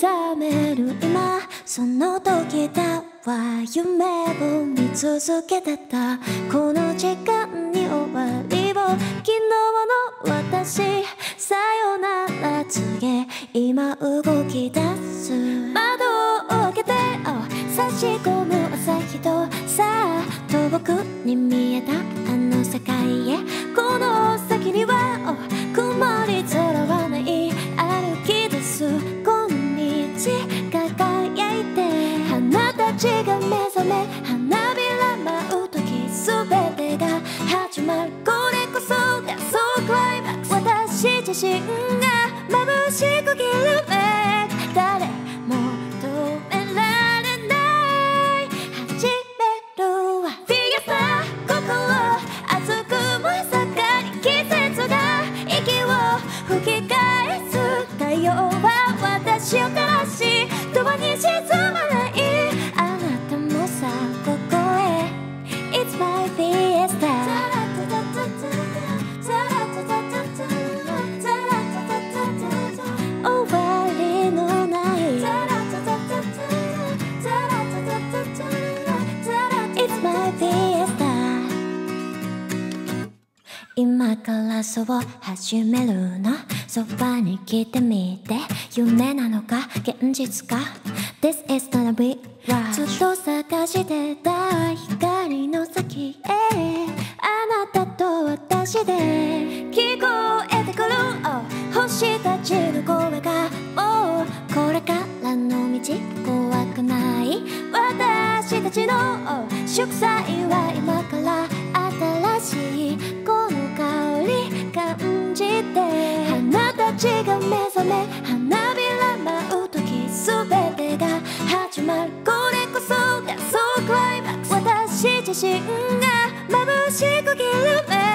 覚める今その時だわ、夢を見続けてたこの時間に終わりを、昨日の私さよなら告げ、今動き出す窓を開けて、差し込む朝日と、さあ遠くに見えたあの世界へ、この先には曇り空はない、歩き出す今日輝いて、花たちが目覚め花びら舞う時、全てが始まる、これこそがそうクライマックス、私自身が眩しくきらめく、誰も止められない、始めるわFIESTA、心熱く燃え盛り、季節が息を吹き返す、太陽は私を照らし永遠に沈まない、あなたもさここへ、 It's my FIESTA。今からそう始めるの、そばに来てみて、夢なのか現実か、 This is gonna be right、 ずっと探してた光の先へ、あなたと私で聞こえてくる、星たちの声が、もうこれからの道怖くない、私たちの祝祭は今から、新しいこの香り感じて、花たちが目覚め花びら舞う時、全てが始まる、これこそがそうクライマックス、私自身が眩しくきらめく、